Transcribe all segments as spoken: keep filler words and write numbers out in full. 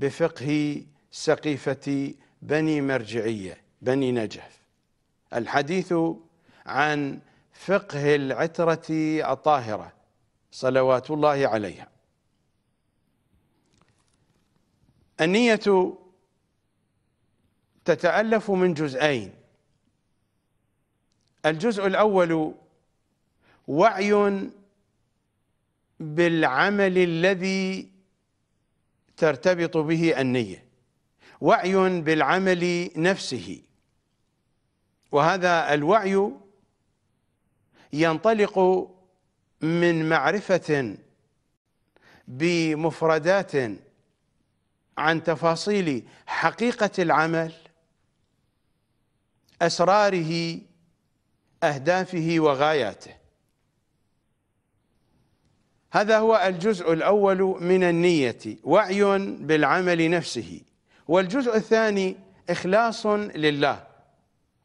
بفقه سقيفة بني مرجعية بني نجف. الحديث عن فقه العترة الطاهرة صلوات الله عليها. النية تتألف من جزئين، الجزء الأول وعي بالعمل الذي ترتبط به النية، وعي بالعمل نفسه، وهذا الوعي ينطلق من معرفة بمفردات عن تفاصيل حقيقة العمل، أسراره، أهدافه وغاياته. هذا هو الجزء الأول من النية، وعي بالعمل نفسه. والجزء الثاني إخلاص لله،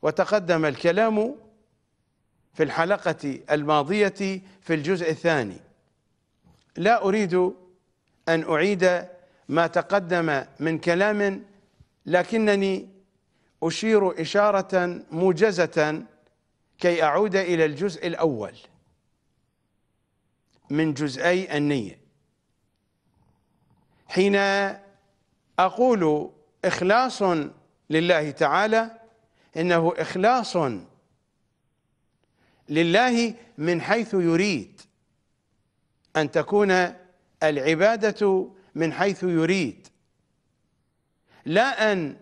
وتقدم الكلام في الحلقة الماضية في الجزء الثاني. لا أريد أن أعيد ما تقدم من كلام، لكنني أشير إشارة موجزة كي أعود إلى الجزء الأول من جزئي النية. حين أقول إخلاص لله تعالى، إنه إخلاص لله من حيث يريد أن تكون العبادة، من حيث يريد، لا أن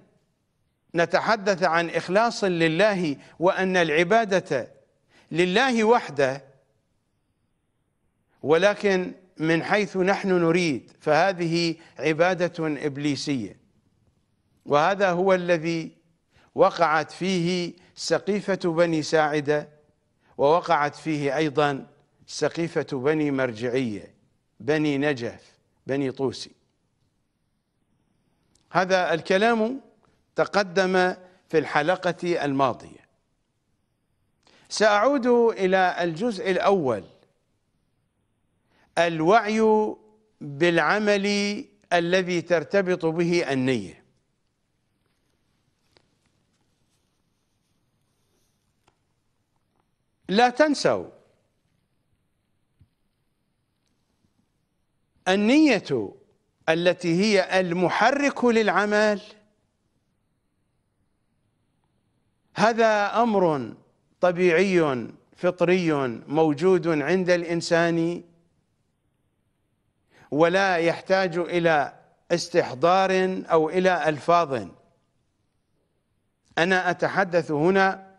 نتحدث عن إخلاص لله وأن العبادة لله وحده، ولكن من حيث نحن نريد، فهذه عبادة إبليسية. وهذا هو الذي وقعت فيه سقيفة بني ساعدة، ووقعت فيه أيضا سقيفة بني مرجعية بني نجف بني طوسي. هذا الكلام تقدم في الحلقة الماضية. سأعود إلى الجزء الأول، الوعي بالعمل الذي ترتبط به النية. لا تنسوا، النية التي هي المحرك للعمل هذا أمر طبيعي فطري موجود عند الإنسان، ولا يحتاج إلى استحضار أو إلى ألفاظ. أنا أتحدث هنا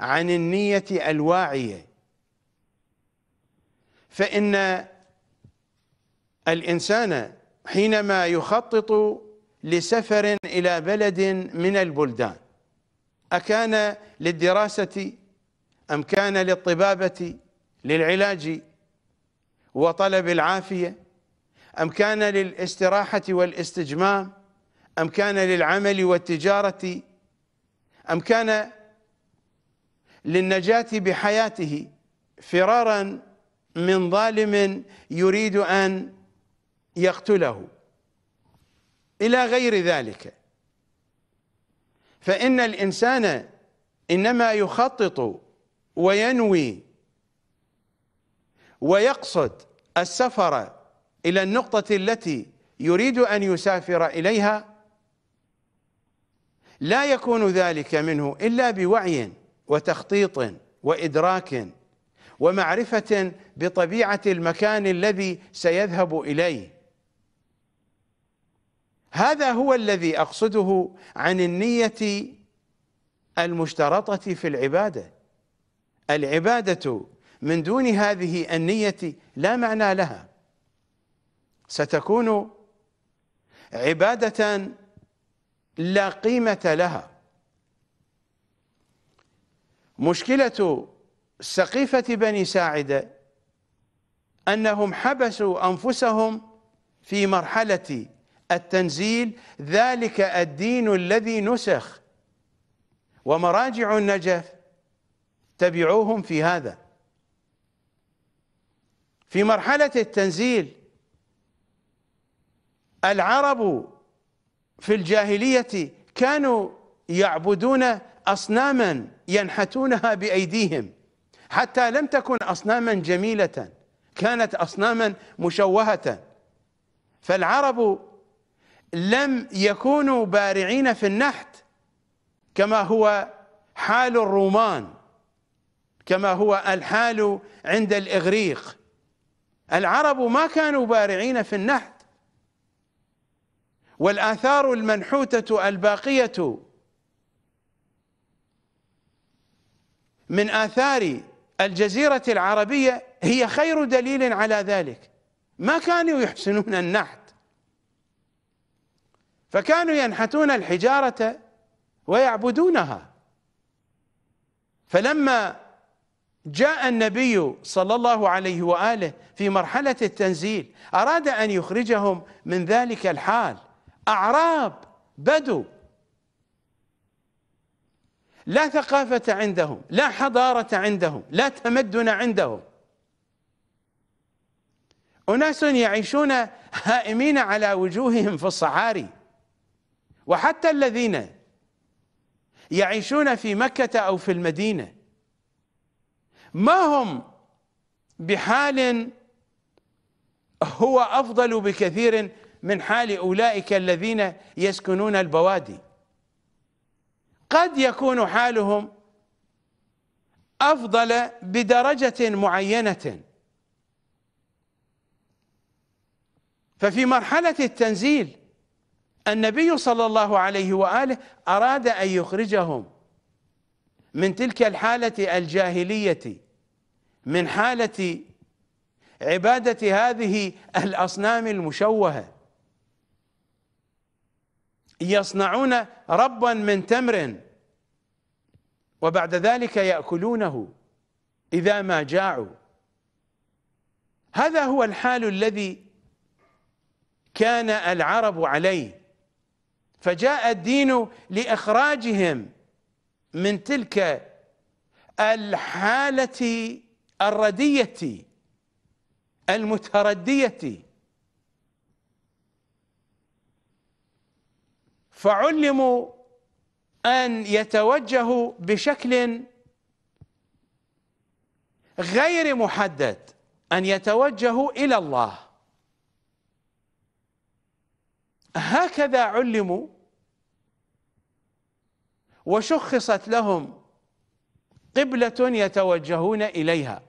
عن النية الواعية، فإن الإنسان حينما يخطط لسفر إلى بلد من البلدان، أكان للدراسة أم كان للطبابة للعلاج وطلب العافية، أم كان للاستراحة والاستجمام، أم كان للعمل والتجارة، أم كان للنجاة بحياته فرارا من ظالم يريد أن يقتله، إلى غير ذلك. فإن الإنسان إنما يخطط وينوي ويقصد السفر إلى النقطة التي يريد أن يسافر إليها، لا يكون ذلك منه إلا بوعي وتخطيط وإدراك ومعرفة بطبيعة المكان الذي سيذهب إليه. هذا هو الذي أقصده عن النية المشترطة في العبادة. العبادة من دون هذه النية لا معنى لها، ستكون عبادة لا قيمة لها. مشكلة سقيفة بني ساعدة أنهم حبسوا أنفسهم في مرحلة التنزيل، ذلك الدين الذي نسخ، ومراجع النجف تبعوهم في هذا. في مرحلة التنزيل العرب في الجاهلية كانوا يعبدون أصناما ينحتونها بأيديهم، حتى لم تكن أصناما جميلة، كانت أصناما مشوهة. فالعرب لم يكونوا بارعين في النحت كما هو حال الرومان، كما هو الحال عند الإغريق. العرب ما كانوا بارعين في النحت، والآثار المنحوتة الباقية من آثار الجزيرة العربية هي خير دليل على ذلك. ما كانوا يحسنون النحت، فكانوا ينحتون الحجارة ويعبدونها. فلما جاء النبي صلى الله عليه وآله في مرحلة التنزيل أراد أن يخرجهم من ذلك الحال. أعراب بدو، لا ثقافة عندهم، لا حضارة عندهم، لا تمدن عندهم، أناس يعيشون هائمين على وجوههم في الصحاري. وحتى الذين يعيشون في مكة أو في المدينة ما هم بحال هو أفضل بكثير من حال أولئك الذين يسكنون البوادي. قد يكون حالهم أفضل بدرجة معينة. ففي مرحلة التنزيل النبي صلى الله عليه وآله أراد أن يخرجهم من تلك الحالة الجاهلية، من حالة عبادة هذه الأصنام المشوهة. يصنعون ربا من تمر وبعد ذلك يأكلونه إذا ما جاعوا. هذا هو الحال الذي كان العرب عليه، فجاء الدين لإخراجهم من تلك الحالة الردية المتردية، فعلموا أن يتوجهوا بشكل غير محدد، أن يتوجهوا إلى الله. هكذا علموا، وشخصت لهم قبلة يتوجهون إليها.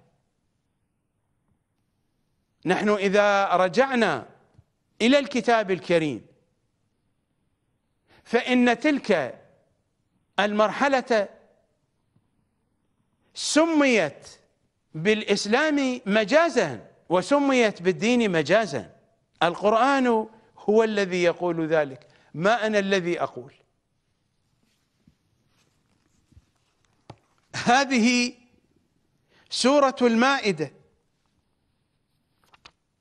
نحن إذا رجعنا إلى الكتاب الكريم فإن تلك المرحلة سميت بالإسلام مجازا وسميت بالدين مجازا. القرآن هو الذي يقول ذلك، ما أنا الذي أقول. هذه سورة المائدة،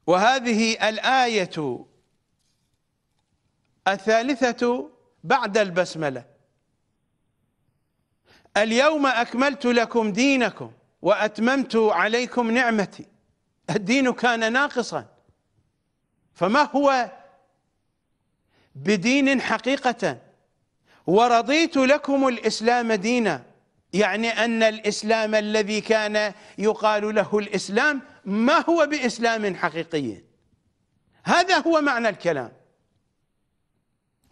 وهذه الآية الثالثة بعد البسملة: اليوم أكملت لكم دينكم وأتممت عليكم نعمتي. الدين كان ناقصا، فما هو بدين حقيقة. ورضيت لكم الإسلام دينا، يعني أن الإسلام الذي كان يقال له الإسلام ما هو بإسلام حقيقي. هذا هو معنى الكلام.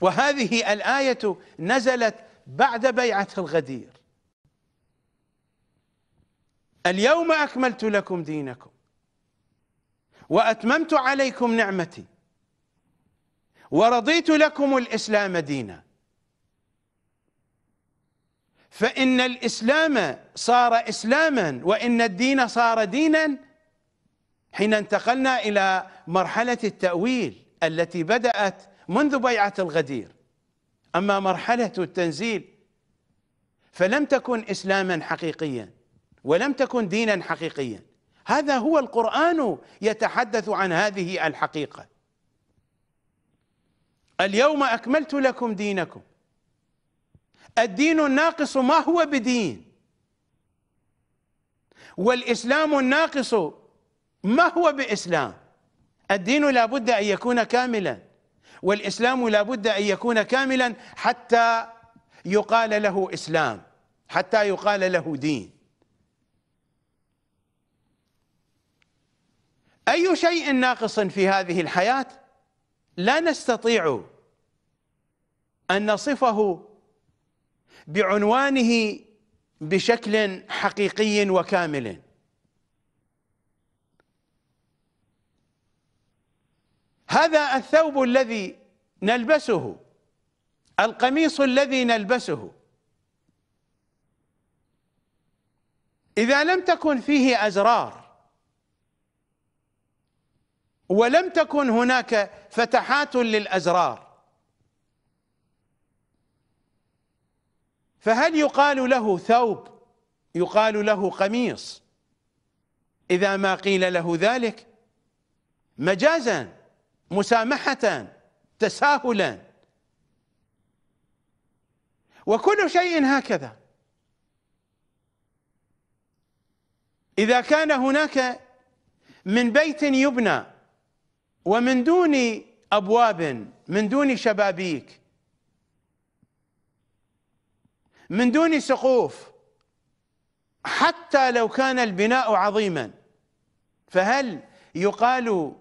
وهذه الآية نزلت بعد بيعة الغدير. اليوم أكملت لكم دينكم وأتممت عليكم نعمتي ورضيت لكم الإسلام دينا. فإن الإسلام صار إسلاما وإن الدين صار دينا حين انتقلنا إلى مرحلة التأويل التي بدأت منذ بيعة الغدير. أما مرحلة التنزيل فلم تكن إسلاما حقيقيا ولم تكن دينا حقيقيا. هذا هو القرآن يتحدث عن هذه الحقيقة. اليوم أكملت لكم دينكم. الدين الناقص ما هو بدين، والإسلام الناقص ما هو بإسلام. الدين لابد أن يكون كاملا، والإسلام لا بد أن يكون كاملا حتى يقال له إسلام، حتى يقال له دين. أي شيء ناقص في هذه الحياة لا نستطيع أن نصفه بعنوانه بشكل حقيقي وكامل. هذا الثوب الذي نلبسه، القميص الذي نلبسه، إذا لم تكن فيه أزرار ولم تكن هناك فتحات للأزرار، فهل يقال له ثوب؟ يقال له قميص إذا ما قيل له ذلك مجازا، مسامحة، تساهلا. وكل شيء هكذا، إذا كان هناك من بيت يبنى ومن دون أبواب، من دون شبابيك، من دون سقوف، حتى لو كان البناء عظيما، فهل يقال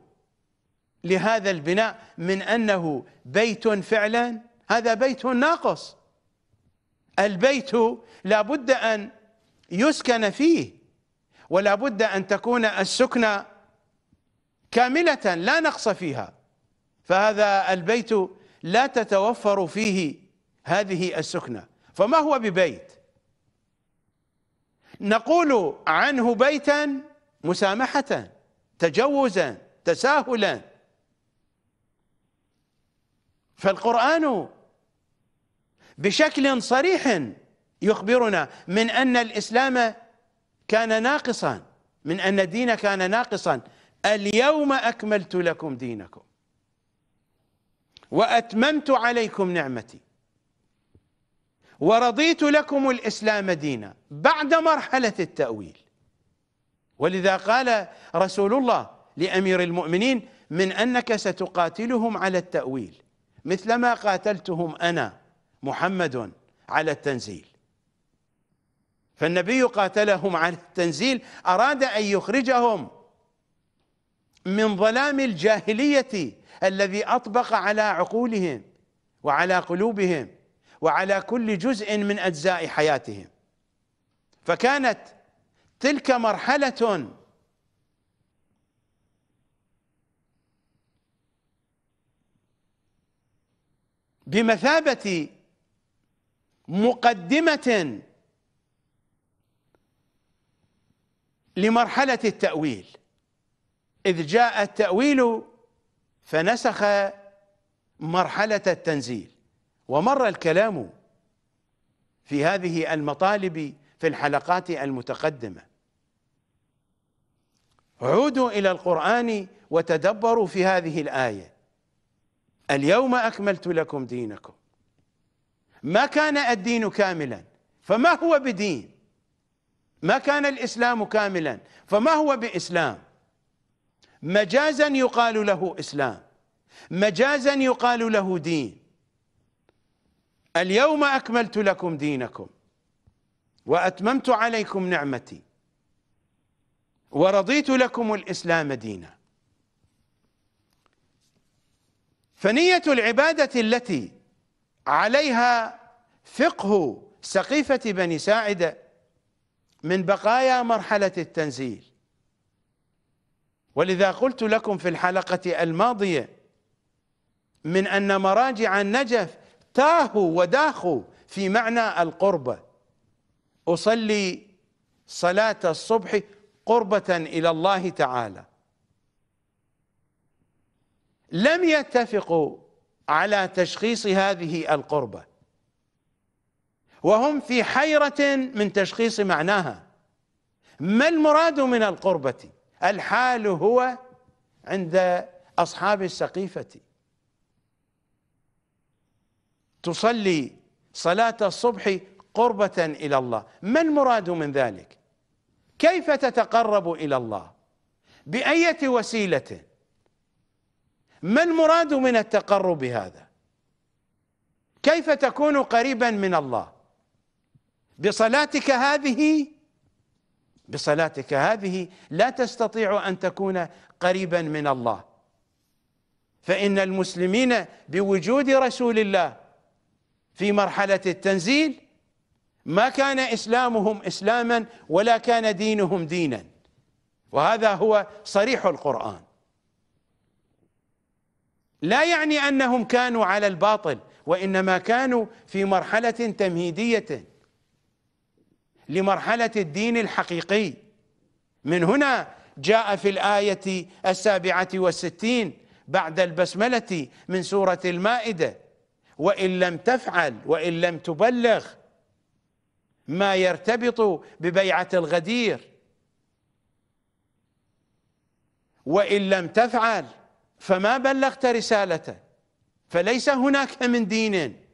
لهذا البناء من أنه بيت فعلا؟ هذا بيت ناقص. البيت لا بد أن يسكن فيه، ولا بد أن تكون السكنة كاملة لا نقص فيها، فهذا البيت لا تتوفر فيه هذه السكنة، فما هو ببيت. نقول عنه بيتا مسامحة، تجوزا، تساهلا. فالقرآن بشكل صريح يخبرنا من أن الإسلام كان ناقصا، من أن الدين كان ناقصا. اليوم أكملت لكم دينكم وأتممت عليكم نعمتي ورضيت لكم الإسلام دينا، بعد مرحلة التأويل. ولذا قال رسول الله لأمير المؤمنين من أنك ستقاتلهم على التأويل مثلما قاتلتهم أنا محمد على التنزيل. فالنبي قاتلهم على التنزيل، أراد أن يخرجهم من ظلام الجاهلية الذي أطبق على عقولهم وعلى قلوبهم وعلى كل جزء من أجزاء حياتهم. فكانت تلك مرحلة بمثابة مقدمة لمرحلة التأويل، إذ جاء التأويل فنسخ مرحلة التنزيل. ومر الكلام في هذه المطالب في الحلقات المتقدمة. عودوا إلى القرآن وتدبروا في هذه الآية، اليوم أكملت لكم دينكم. ما كان الدين كاملا فما هو بدين، ما كان الإسلام كاملا فما هو بإسلام. مجازا يقال له إسلام، مجازا يقال له دين. اليوم أكملت لكم دينكم وأتممت عليكم نعمتي ورضيت لكم الإسلام دينا. فنية العبادة التي عليها فقه سقيفة بني ساعدة من بقايا مرحلة التنزيل. ولذا قلت لكم في الحلقة الماضية من أن مراجع النجف تاهوا وداخوا في معنى القربة. أصلي صلاة الصبح قربة إلى الله تعالى. لم يتفقوا على تشخيص هذه القربة، وهم في حيرة من تشخيص معناها. ما المراد من القربة؟ الحال هو عند أصحاب السقيفة، تصلي صلاة الصبح قربة إلى الله. ما المراد من ذلك؟ كيف تتقرب إلى الله؟ بأية وسيلة؟ ما المراد من التقرب هذا؟ كيف تكون قريبا من الله؟ بصلاتك هذه بصلاتك هذه لا تستطيع أن تكون قريبا من الله، فإن المسلمين بوجود رسول الله في مرحلة التنزيل ما كان إسلامهم إسلاما ولا كان دينهم دينا، وهذا هو صريح القرآن. لا يعني أنهم كانوا على الباطل، وإنما كانوا في مرحلة تمهيدية لمرحلة الدين الحقيقي. من هنا جاء في الآية السابعة والستين بعد البسملة من سورة المائدة: وإن لم تفعل وإن لم تبلغ، ما يرتبط ببيعة الغدير. وإن لم تفعل فما بلغت رسالته، فليس هناك من دين،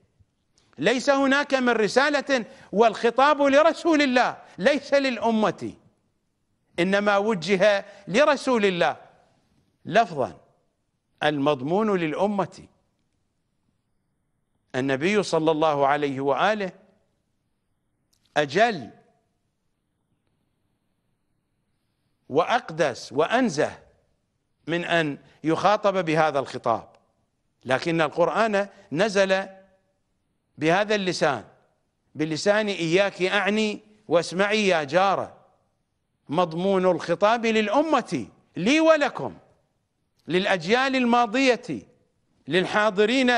ليس هناك من رسالة. والخطاب لرسول الله ليس للأمة، إنما وجه لرسول الله لفظا. المضمون للأمة. النبي صلى الله عليه وآله أجل وأقدس وأنزه من أن يخاطب بهذا الخطاب، لكن القرآن نزل بهذا اللسان، بلسان إياك أعني واسمعي يا جارة. مضمون الخطاب للأمة، لي ولكم، للأجيال الماضية، للحاضرين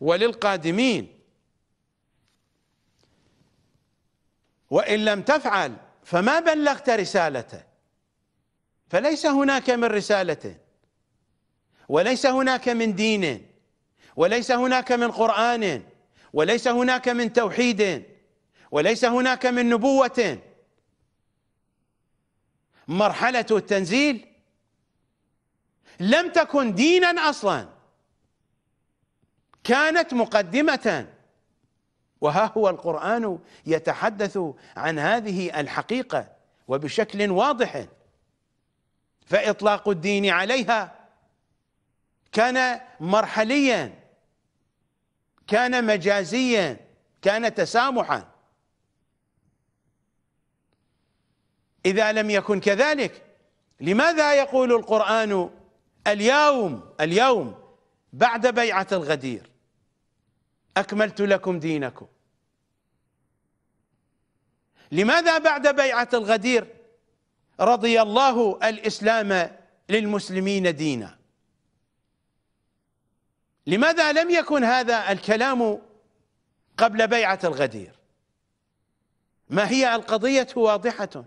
وللقادمين. وإن لم تفعل فما بلغت رسالته، فليس هناك من رسالة، وليس هناك من دين، وليس هناك من قرآن، وليس هناك من توحيد، وليس هناك من نبوة. مرحلة التنزيل لم تكن دينا أصلا، كانت مقدمة، وها هو القرآن يتحدث عن هذه الحقيقة وبشكل واضح. فإطلاق الدين عليها كان مرحليا، كان مجازيا، كان تسامحا. إذا لم يكن كذلك لماذا يقول القرآن اليوم اليوم بعد بيعة الغدير أكملت لكم دينكم؟ لماذا بعد بيعة الغدير رضي الله الإسلام للمسلمين دينا؟ لماذا لم يكن هذا الكلام قبل بيعة الغدير؟ ما هي القضية؟ واضحة،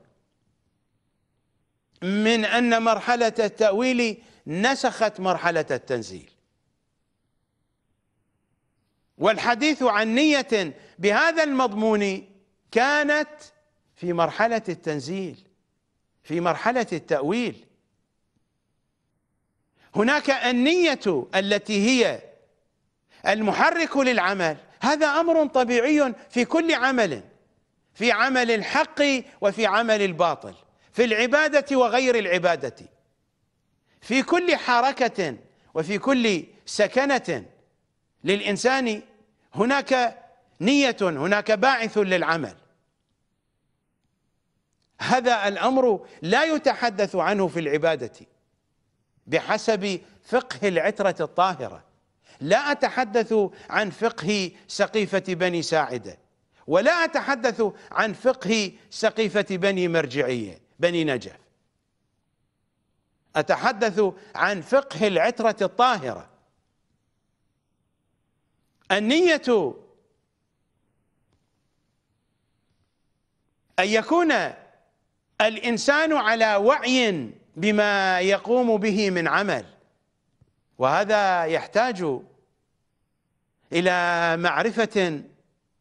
من أن مرحلة التأويل نسخت مرحلة التنزيل. والحديث عن نية بهذا المضمون كانت في مرحلة التنزيل، في مرحلة التأويل. هناك النية التي هي المحرك للعمل، هذا أمر طبيعي في كل عمل، في عمل الحق وفي عمل الباطل، في العبادة وغير العبادة، في كل حركة وفي كل سكنة للإنسان هناك نية، هناك باعث للعمل. هذا الأمر لا يتحدث عنه في العبادة بحسب فقه العترة الطاهرة. لا أتحدث عن فقه سقيفة بني ساعدة، ولا أتحدث عن فقه سقيفة بني مرجعية بني نجف، أتحدث عن فقه العترة الطاهرة. النية أن يكون الإنسان على وعي بما يقوم به من عمل، وهذا يحتاج إلى معرفة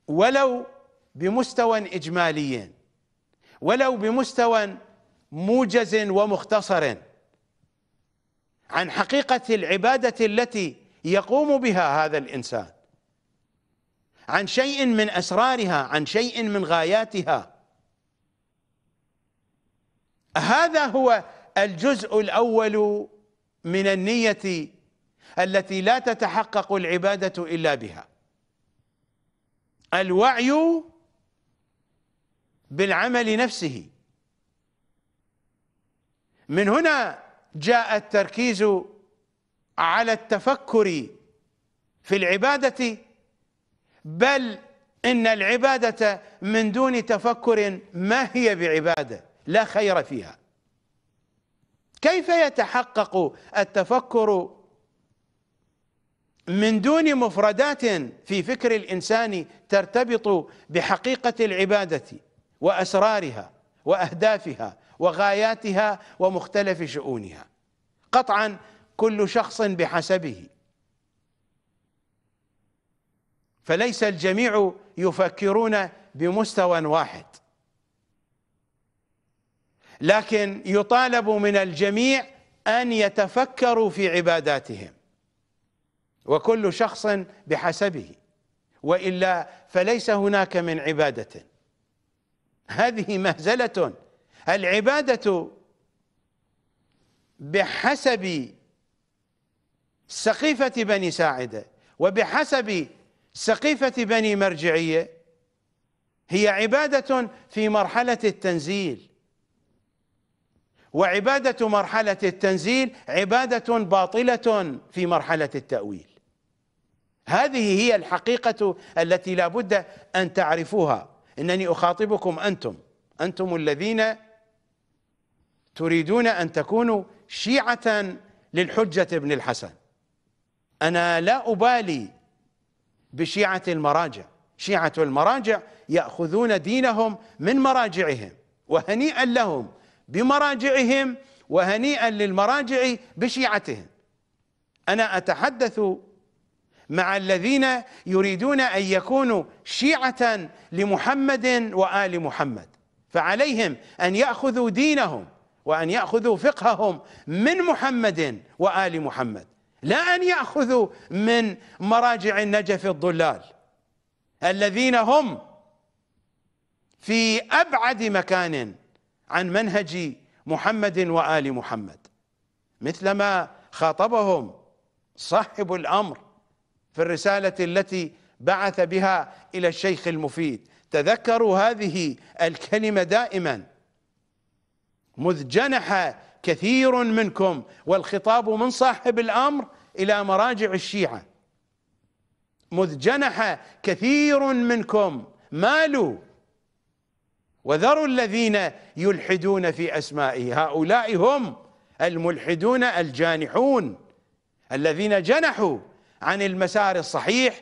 ولو بمستوى إجمالي، ولو بمستوى موجز ومختصر، عن حقيقة العبادة التي يقوم بها هذا الإنسان، عن شيء من أسرارها، عن شيء من غاياتها. هذا هو الجزء الأول من النية التي لا تتحقق العبادة إلا بها، الوعي بالعمل نفسه. من هنا جاء التركيز على التفكر في العبادة، بل إن العبادة من دون تفكر ما هي بعبادة، لا خير فيها. كيف يتحقق التفكر من دون مفردات في فكر الإنسان ترتبط بحقيقة العبادة وأسرارها وأهدافها وغاياتها ومختلف شؤونها؟ قطعا كل شخص بحسبه، فليس الجميع يفكرون بمستوى واحد، لكن يطالب من الجميع أن يتفكروا في عباداتهم، وكل شخص بحسبه، وإلا فليس هناك من عبادة. هذه مهزلة. العبادة بحسب سقيفة بني ساعدة وبحسب سقيفة بني مرجعية هي عبادة في مرحلة التنزيل، وعبادة مرحلة التنزيل عبادة باطلة في مرحلة التأويل. هذه هي الحقيقة التي لا بد أن تعرفوها. إنني أخاطبكم أنتم أنتم الذين تريدون أن تكونوا شيعة للحجة ابن الحسن. أنا لا أبالي بشيعة المراجع، شيعة المراجع يأخذون دينهم من مراجعهم، وهنيئا لهم بمراجعهم وهنيئا للمراجع بشيعتهم. أنا أتحدث مع الذين يريدون أن يكونوا شيعة لمحمد وآل محمد، فعليهم أن يأخذوا دينهم وأن يأخذوا فقههم من محمد وآل محمد، لا أن يأخذوا من مراجع النجف الضلال الذين هم في أبعد مكان عن منهج محمد وآل محمد. مثلما خاطبهم صاحب الأمر في الرسالة التي بعث بها إلى الشيخ المفيد. تذكروا هذه الكلمة دائما: مذ جنح كثير منكم، والخطاب من صاحب الأمر إلى مراجع الشيعة، مذ جنح كثير منكم مالوا وذروا الذين يلحدون في أسمائه. هؤلاء هم الملحدون الجانحون الذين جنحوا عن المسار الصحيح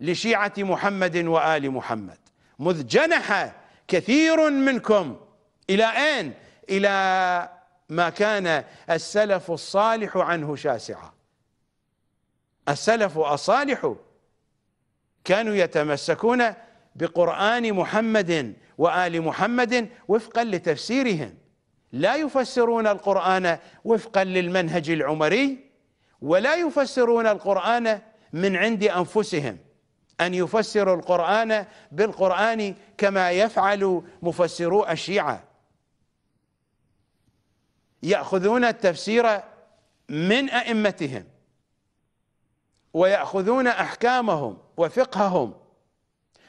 لشيعة محمد وآل محمد. مذ جنح كثير منكم إلى أين؟ إلى ما كان السلف الصالح عنه شاسعا. السلف الصالح كانوا يتمسكون بقرآن محمد وآل محمد وفقا لتفسيرهم، لا يفسرون القرآن وفقا للمنهج العمري، ولا يفسرون القرآن من عند أنفسهم أن يفسروا القرآن بالقرآن كما يفعل مفسرو الشيعة. يأخذون التفسير من أئمتهم ويأخذون أحكامهم وفقههم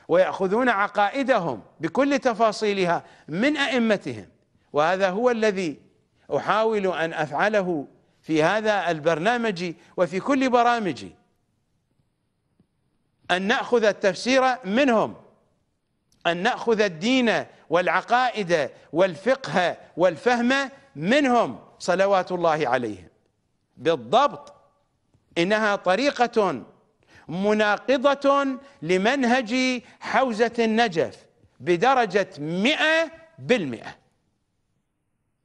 ويأخذون عقائدهم بكل تفاصيلها من أئمتهم. وهذا هو الذي أحاول أن أفعله في هذا البرنامج وفي كل برامجي، أن نأخذ التفسير منهم، أن نأخذ الدين والعقائد والفقه والفهم منهم صلوات الله عليهم. بالضبط إنها طريقة مناقضة لمنهج حوزة النجف بدرجة مئة بالمئة،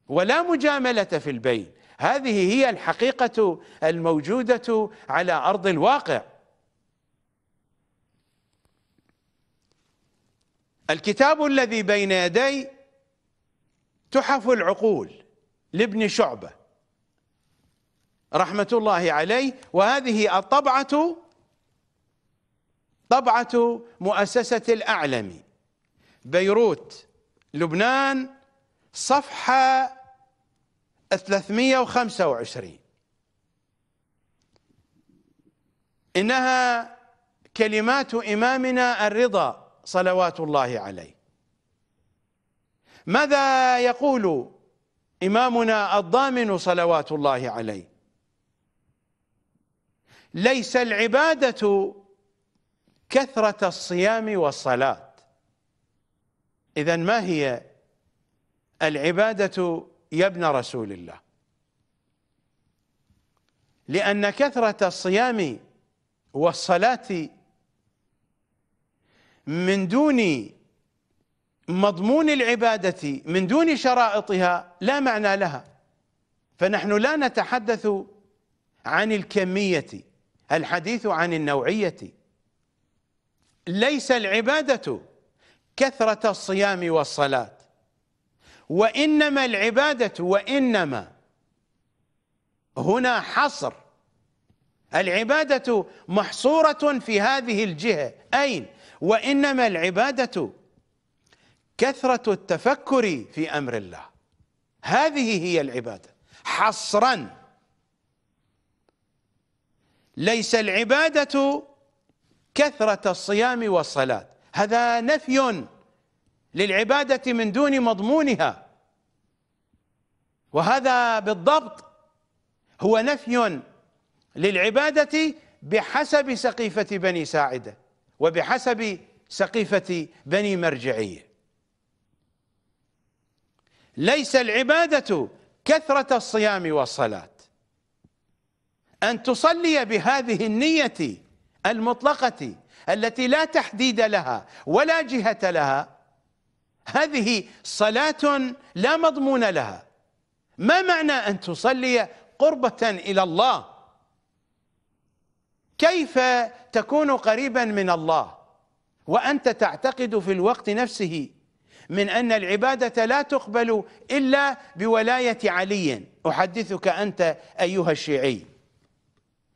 ولا مجاملة في البين. هذه هي الحقيقة الموجودة على أرض الواقع. الكتاب الذي بين يدي تحف العقول لابن شعبة رحمة الله عليه، وهذه الطبعة طبعة مؤسسة الأعلمي بيروت لبنان، صفحة ثلاثمئة وخمسة وعشرين. إنها كلمات إمامنا الرضا صلوات الله عليه. ماذا يقول إمامنا الضامن صلوات الله عليه؟ ليس العبادة كثرة الصيام والصلاة. إذن ما هي العبادة يا ابن رسول الله؟ لأن كثرة الصيام والصلاة من دون مضمون العبادة، من دون شرائطها، لا معنى لها. فنحن لا نتحدث عن الكمية، الحديث عن النوعية. ليس العبادة كثرة الصيام والصلاة، وإنما العبادة، وإنما هنا حصر. العبادة محصورة في هذه الجهة. أين؟ وإنما العبادة كثرة التفكر في أمر الله، هذه هي العبادة حصرا. ليس العبادة كثرة الصيام والصلاة، هذا نفي للعبادة من دون مضمونها، وهذا بالضبط هو نفي للعبادة بحسب سقيفة بني ساعدة وبحسب سقيفة بني مرجعية. ليس العبادة كثرة الصيام والصلاة، أن تصلي بهذه النية المطلقة التي لا تحديد لها ولا جهة لها، هذه صلاة لا مضمون لها. ما معنى أن تصلي قربة إلى الله؟ كيف تكون قريبا من الله وأنت تعتقد في الوقت نفسه من أن العبادة لا تقبل إلا بولاية علي؟ أحدثك أنت أيها الشيعي،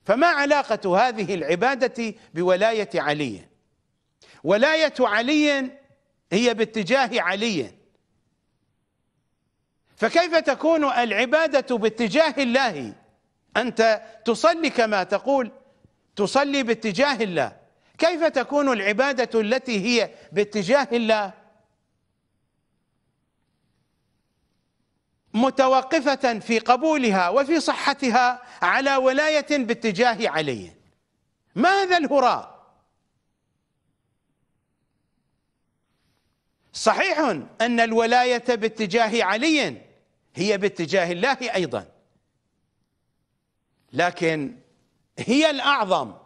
فما علاقة هذه العبادة بولاية علي؟ ولاية علي هي باتجاه علي، فكيف تكون العبادة باتجاه الله؟ أنت تصلي كما تقول تصلي باتجاه الله، كيف تكون العبادة التي هي باتجاه الله متوقفة في قبولها وفي صحتها على ولاية باتجاه علي؟ ما هذا الهراء؟ صحيح أن الولاية باتجاه علي هي باتجاه الله أيضا، لكن هي الأعظم.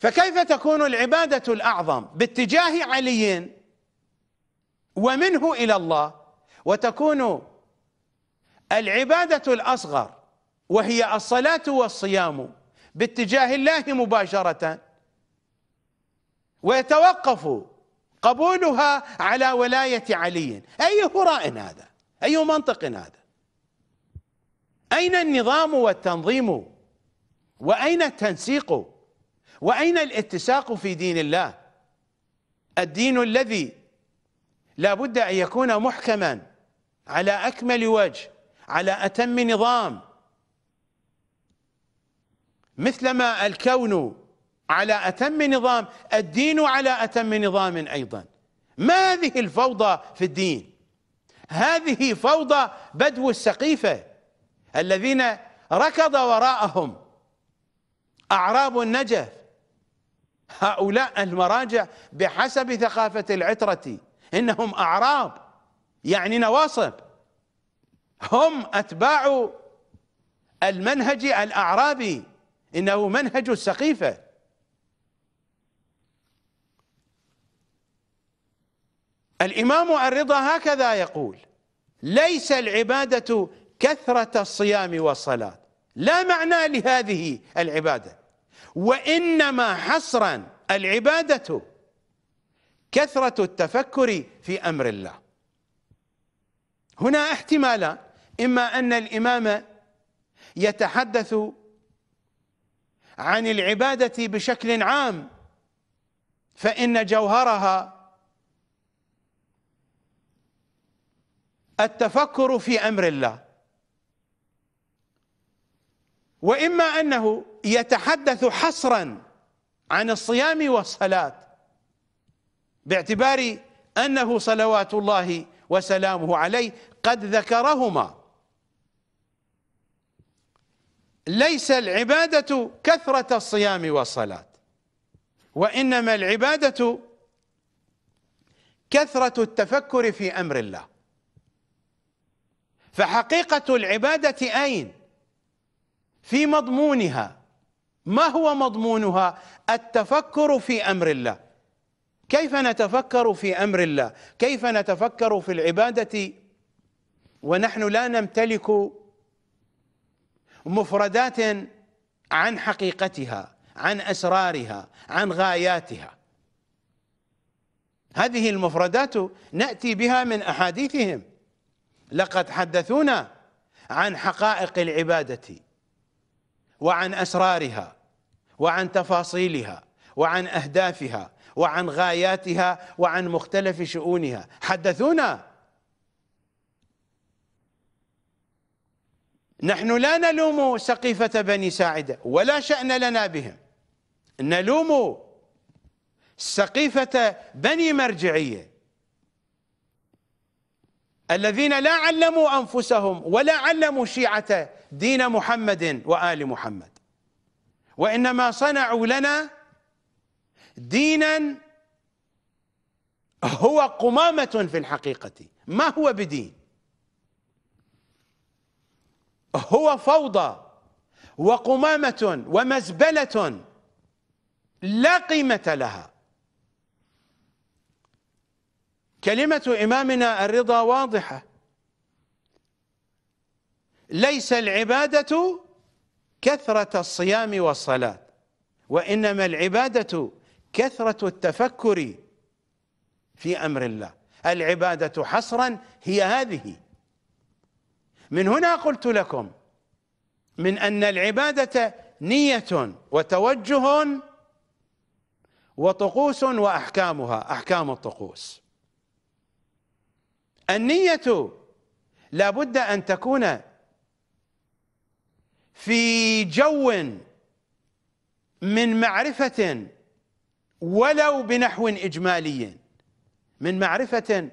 فكيف تكون العبادة الأعظم باتجاه علي ومنه إلى الله، وتكون العبادة الأصغر وهي الصلاة والصيام باتجاه الله مباشرة، ويتوقف قبولها على ولاية علي؟ أي هراء هذا؟ أي منطق هذا؟ أين النظام والتنظيم؟ وأين التنسيق؟ وأين الاتساق في دين الله؟ الدين الذي لا بد أن يكون محكما على أكمل وجه، على أتم نظام، مثلما الكون على أتم نظام، الدين على أتم نظام أيضا. ما هذه الفوضى في الدين؟ هذه فوضى بدو السقيفة الذين ركض وراءهم أعراب النجف، هؤلاء المراجع بحسب ثقافة العترة إنهم أعراب، يعني نواصب، هم أتباع المنهج الأعرابي، إنه منهج السقيفة. الإمام الرضا هكذا يقول: ليس العبادة كثرة الصيام والصلاة، لا معنى لهذه العبادة، وإنما حصرا العبادة كثرة التفكر في أمر الله. هنا احتمالا، إما أن الإمام يتحدث عن العبادة بشكل عام فإن جوهرها التفكر في أمر الله، وإما أنه يتحدث حصرا عن الصيام والصلاة باعتبار أنه صلوات الله وسلامه عليه قد ذكرهما. ليس العبادة كثرة الصيام والصلاة، وإنما العبادة كثرة التفكر في أمر الله. فحقيقة العبادة أين؟ في مضمونها. ما هو مضمونها؟ التفكر في أمر الله. كيف نتفكر في أمر الله؟ كيف نتفكر في العبادة ونحن لا نمتلك مفردات عن حقيقتها، عن أسرارها، عن غاياتها؟ هذه المفردات نأتي بها من أحاديثهم. لقد حدثونا عن حقائق العبادة وعن أسرارها وعن تفاصيلها وعن أهدافها وعن غاياتها وعن مختلف شؤونها، حدثونا. نحن لا نلوم سقيفة بني ساعدة ولا شأن لنا بهم، نلوم سقيفة بني مرجعية الذين لا علموا أنفسهم ولا علموا شيعة دين محمد وآل محمد، وإنما صنعوا لنا دينا هو قمامة في الحقيقة. ما هو بدين؟ هو فوضى وقمامة ومزبلة لا قيمة لها. كلمة إمامنا الرضا واضحة: ليس العبادة كثرة الصيام والصلاة، وإنما العبادة كثرة التفكر في أمر الله. العبادة حصرا هي هذه. من هنا قلت لكم من أن العبادة نية وتوجه وطقوس وأحكامها أحكام الطقوس. النية لا بد أن تكون في جو من معرفة ولو بنحو إجمالي، من معرفة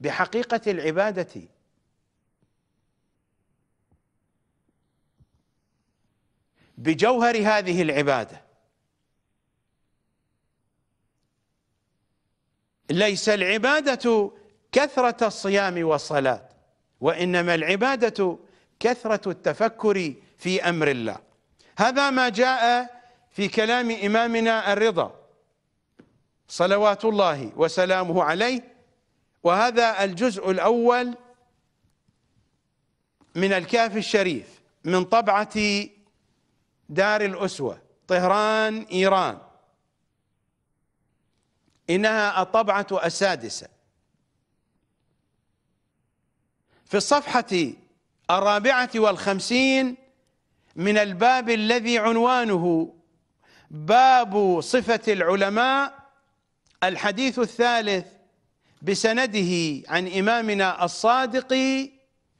بحقيقة العبادة. بجوهر هذه العبادة ليس العبادة كثرة الصيام والصلاة، وإنما العبادة كثرة التفكر في أمر الله. هذا ما جاء في كلام إمامنا الرضا صلوات الله وسلامه عليه، وهذا الجزء الأول من الكافي الشريف من طبعة دار الأسوة طهران إيران، إنها الطبعة السادسة. في الصفحة الرابعة والخمسين من الباب الذي عنوانه باب صفة العلماء، الحديث الثالث بسنده عن إمامنا الصادق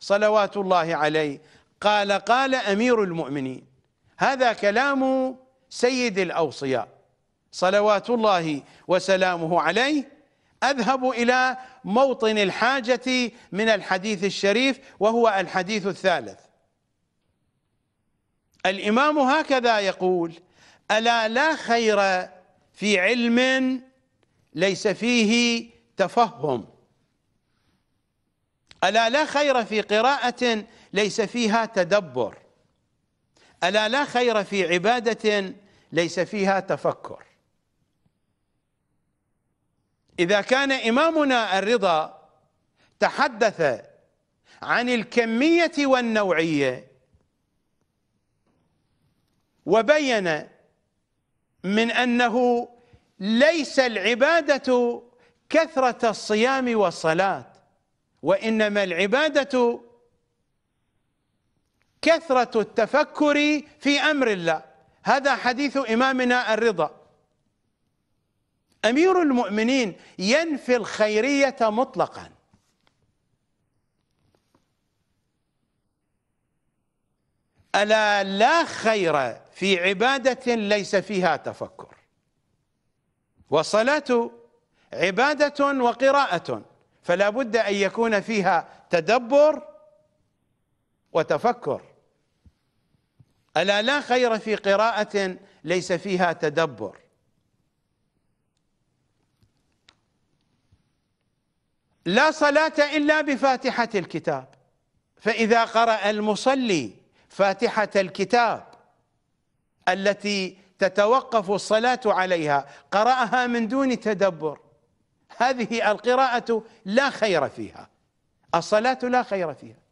صلوات الله عليه قال قال أمير المؤمنين. هذا كلام سيد الأوصياء صلوات الله وسلامه عليه. أذهب إلى موطن الحاجة من الحديث الشريف وهو الحديث الثالث. الإمام هكذا يقول: ألا لا خير في علم ليس فيه تفهم، ألا لا خير في قراءة ليس فيها تدبر، ألا لا خير في عبادة ليس فيها تفكر. إذا كان إمامنا الرضا تحدث عن الكمية والنوعية وبين من أنه ليس العبادة كثرة الصيام والصلاة، وإنما العبادة كثرة التفكر في أمر الله، هذا حديث إمامنا الرضا. أمير المؤمنين ينفي الخيرية مطلقا. ألا لا خير في عبادة ليس فيها تفكر. والصلاة عبادة وقراءة، فلا بد أن يكون فيها تدبر وتفكر. ألا لا خير في قراءة ليس فيها تدبر. لا صلاة إلا بفاتحة الكتاب، فإذا قرأ المصلي فاتحة الكتاب التي تتوقف الصلاة عليها قرأها من دون تدبر، هذه القراءة لا خير فيها، الصلاة لا خير فيها.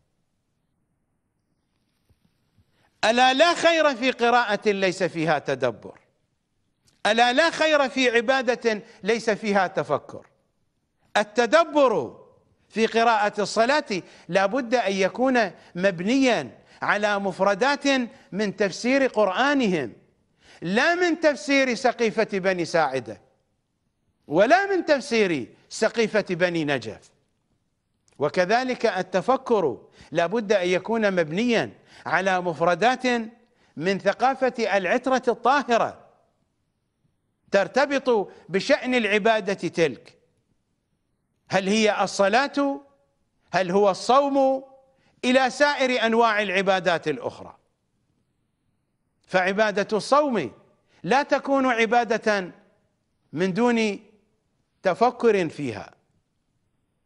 ألا لا خير في قراءة ليس فيها تدبر. ألا لا خير في عبادة ليس فيها تفكر. التدبر في قراءة الصلاة لا بد أن يكون مبنيا على مفردات من تفسير قرآنهم، لا من تفسير سقيفة بني ساعدة ولا من تفسير سقيفة بني نجف. وكذلك التفكر لا بد أن يكون مبنيا على مفردات من ثقافة العترة الطاهرة ترتبط بشأن العبادة تلك، هل هي الصلاة، هل هو الصوم، إلى سائر أنواع العبادات الأخرى. فعبادة الصوم لا تكون عبادة من دون تفكر فيها،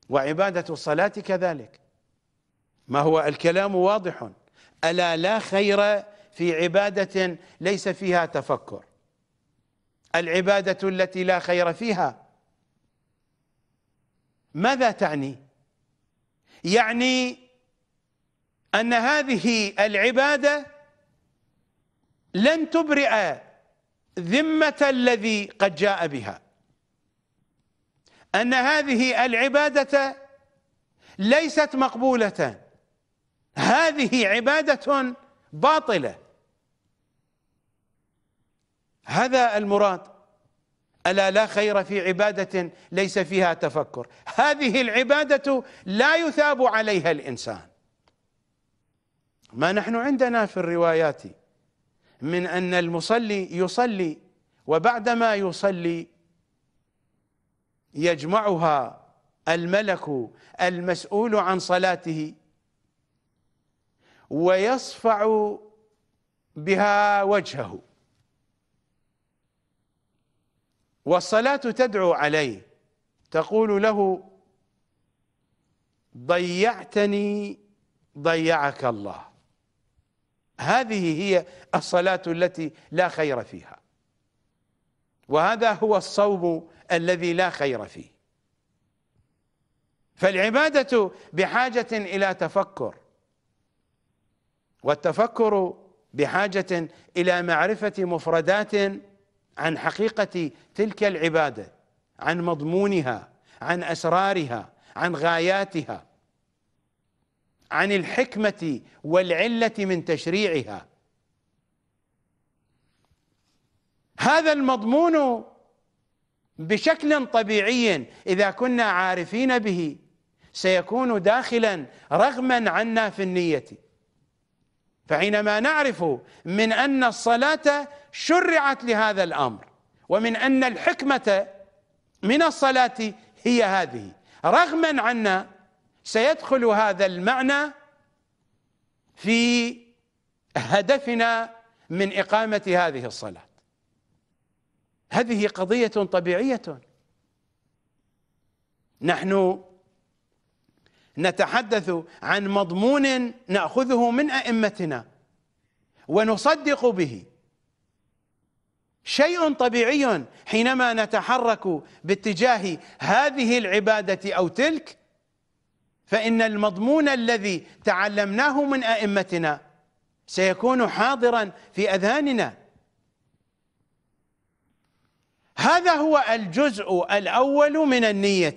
وعبادة الصلاة كذلك. ما هو الكلام واضح. ألا لا خير في عبادة ليس فيها تفكر. العبادة التي لا خير فيها ماذا تعني؟ يعني أن هذه العبادة لن تبرئ ذمة الذي قد جاء بها، أن هذه العبادة ليست مقبولة، هذه عبادة باطلة، هذا المراد. ألا لا خير في عبادة ليس فيها تفكر، هذه العبادة لا يثاب عليها الإنسان. ما نحن عندنا في الروايات من أن المصلي يصلي وبعدما يصلي يجمعها الملك المسؤول عن صلاته ويصفع بها وجهه، والصلاة تدعو عليه تقول له ضيعتني ضيعك الله. هذه هي الصلاة التي لا خير فيها، وهذا هو الصوم الذي لا خير فيه. فالعبادة بحاجة إلى تفكر، والتفكر بحاجة إلى معرفة مفردات عن حقيقة تلك العبادة، عن مضمونها، عن أسرارها، عن غاياتها، عن الحكمة والعلة من تشريعها. هذا المضمون بشكل طبيعي إذا كنا عارفين به سيكون داخلا رغما عنا في النية. فحينما نعرف من أن الصلاة شرعت لهذا الأمر، ومن أن الحكمة من الصلاة هي هذه، رغما عنا سيدخل هذا المعنى في هدفنا من إقامة هذه الصلاة. هذه قضية طبيعية. نحن نتحدث عن مضمون نأخذه من أئمتنا ونصدق به، شيء طبيعي حينما نتحرك باتجاه هذه العبادة أو تلك، فإن المضمون الذي تعلمناه من أئمتنا سيكون حاضرا في أذهاننا. هذا هو الجزء الأول من النية،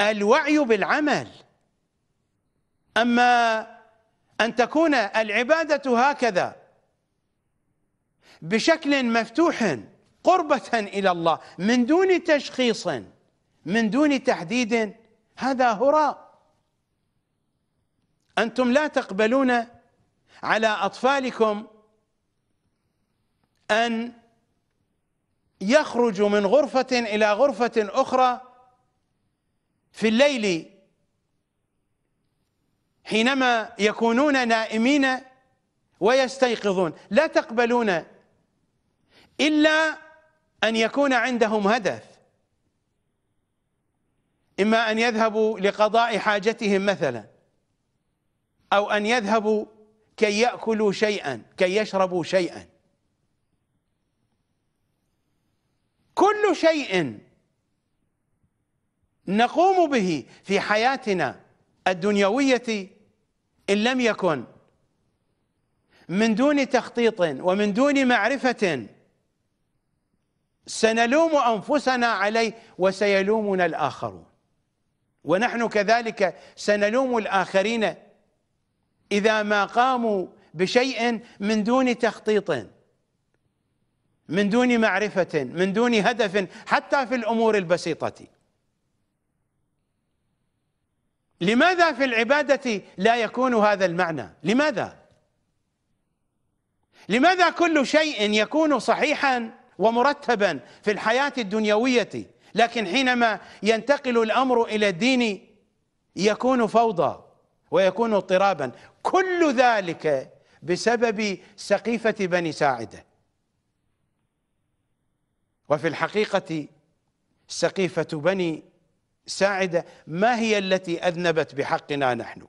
الوعي بالعمل. أما أن تكون العبادة هكذا بشكل مفتوح قربة إلى الله من دون تشخيص من دون تحديد، هذا هراء. أنتم لا تقبلون على أطفالكم أن يخرجوا من غرفة إلى غرفة أخرى في الليل حينما يكونون نائمين ويستيقظون، لا تقبلون إلا أن يكون عندهم هدف، إما أن يذهبوا لقضاء حاجتهم مثلا، أو أن يذهبوا كي يأكلوا شيئا كي يشربوا شيئا. كل شيء نقوم به في حياتنا الدنيوية إن لم يكن من دون تخطيط ومن دون معرفة سنلوم أنفسنا عليه وسيلومنا الآخرون، ونحن كذلك سنلوم الآخرين إذا ما قاموا بشيء من دون تخطيط، من دون معرفة، من دون هدف، حتى في الأمور البسيطة. لماذا في العبادة لا يكون هذا المعنى؟ لماذا؟ لماذا كل شيء يكون صحيحا ومرتبا في الحياة الدنيوية، لكن حينما ينتقل الأمر إلى الدين يكون فوضى ويكون اضطرابا؟ كل ذلك بسبب سقيفة بني ساعدة. وفي الحقيقة سقيفة بني ساعدة ما هي التي أذنبت بحقنا نحن؟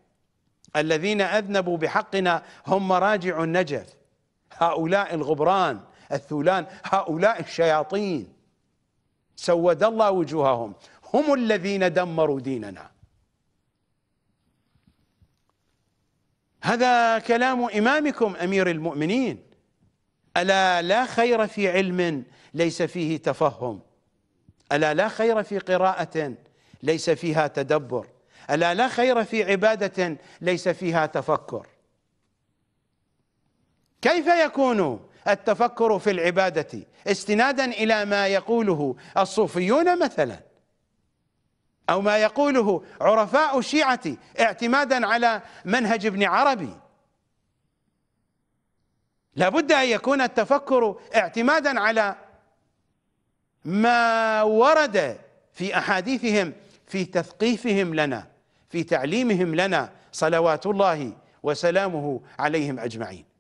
الذين أذنبوا بحقنا هم مراجع النجف، هؤلاء الغبران الثولان، هؤلاء الشياطين سود الله وجوههم، هم الذين دمروا ديننا. هذا كلام إمامكم أمير المؤمنين: ألا لا خير في علم ليس فيه تفهم، ألا لا خير في قراءة ليس فيها تدبر، ألا لا خير في عبادة ليس فيها تفكر. كيف يكون التفكر في العبادة استنادا إلى ما يقوله الصوفيون مثلا، أو ما يقوله عرفاء الشيعة اعتمادا على منهج ابن عربي؟ لابد أن يكون التفكر اعتمادا على ما ورد في أحاديثهم، في تثقيفهم لنا، في تعليمهم لنا، صلوات الله وسلامه عليهم أجمعين.